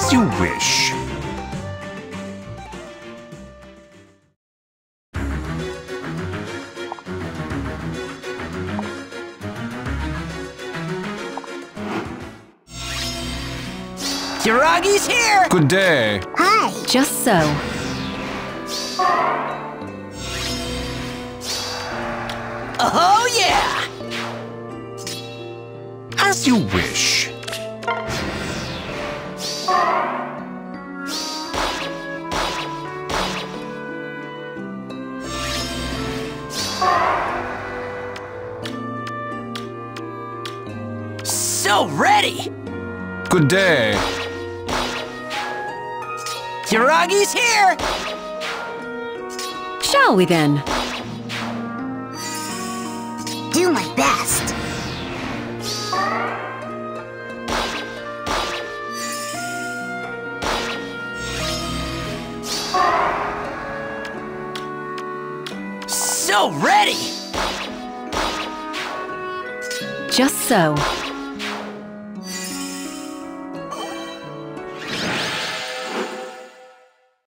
As you wish. Kiragi's here! Good day. Hi. Just so. Oh yeah! As you wish. So ready! Good day. Kiragi's here! Shall we then? Do my best. So ready! Just so.